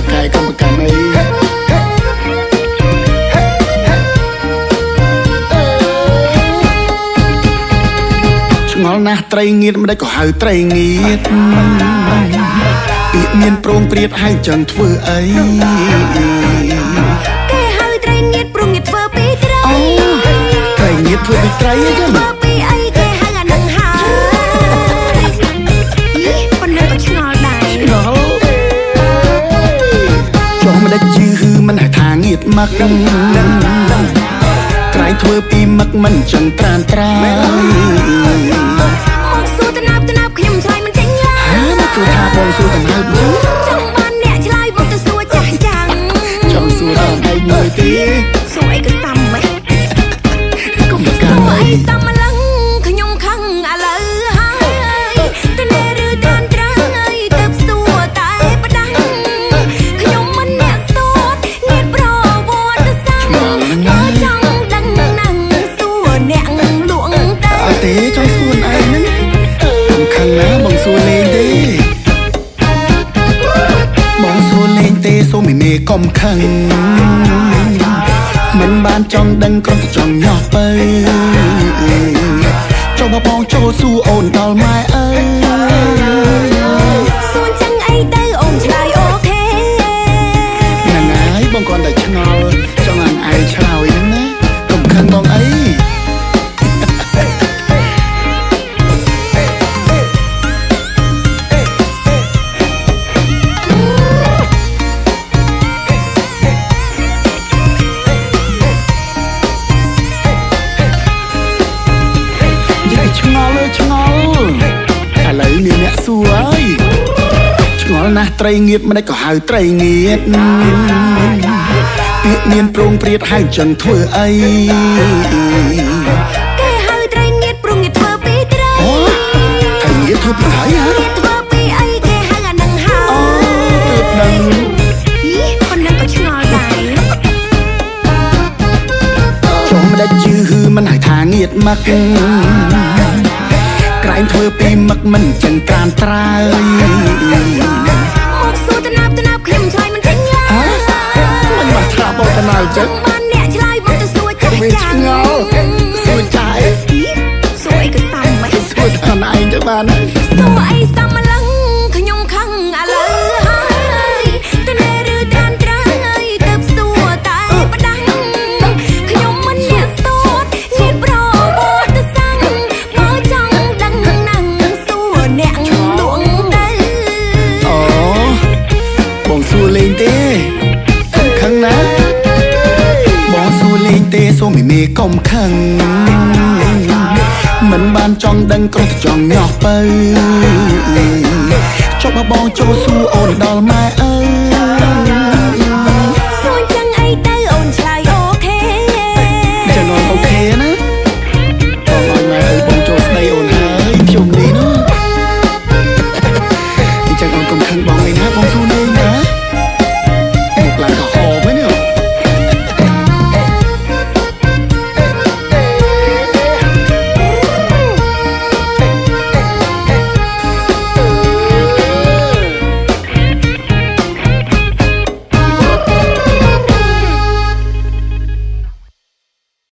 ไตรเงียดไม่ได้ก็หายไตรเงียดปีเมียนโปร่งเปรียดให้จังทว่าไอ้แกหายไตรเงียดโปร่งเงียดเพื่อปีไตรไตรเงียดเพื่อปีไตรยังปีไอ้แกหายอันดังหายคนนั้นก็ชงอลได้จองไม่ได้ยื้อมันหายทางเงียดมากไตรทว่าปีมักมันจังตรานตราสู้กันให้บุญจังบ้านเนี่ยชลายบุญจะสู้จังจังจังสู้กันให้บุญตีสู้ไอ้ก็ซ้ำไหมก็ไม่กันสู้ไอ้ซ้ำมาลังขยมขังอะไรให้แต่เนรดานตราเลยเติบสู้ตายประดังขยมมันเนี่ยโสดเงียบรอวนซ้ำก็จังดังนังสู้เนี่ยหลวงตาเต๋จังสู้ไอ้นั้นขังนะบังสู้เลยเด้โซไม่เมกอมขังมันบานจองดังกรองจองยอดไปเจ้าบ่าวเจ้าสู้โอนดอลไม้เอ้ยส่วนจังไอเตอองชายโอเคนางไอบองกอนแต่ชะงอจ้องอันไอชาวอีนั่นนะกอมขังบองไอไตรเงียดไม่ได้ก็หายไตรเงียดปีเมียนโปร่งเปรียดให้จังทว่าไอ้แกหายไตรเงียดโปร่งเงียดเพื่อปีไตรไตรเงียดเพื่อปีไตรฮะเงียดเพื่อปีไอ้แกหายอันดังหายคนนั้นก็ชงอลได้จองไม่ได้ยื้อมันหายทางเงียดมากไกลเธอปีมักมันจังการตรายจังบ้านเนี่ยชลายบุญจะสู้จังจังสู้ใจสู้ไอ้ก็ซ้ำไหมสู้ทำไอ้จังบ้านสู้ไอ้ซ้ำมาลังขยมขังอะไรแต่เนรดานตราเลยเติบสู้ตายประดังขยมมันเนี่ยโสดเงียบรอวนซ้ำบ่จังดังนังสู้เนี่ยหลวงตาอ๋อบ่งสู้เล่นเต้ขังนะเตโซไม่เมกอมขังมันบานจองดังกรองจองยอดไปเจ้าบ่าวเจ้าสู้โอนดอลไม้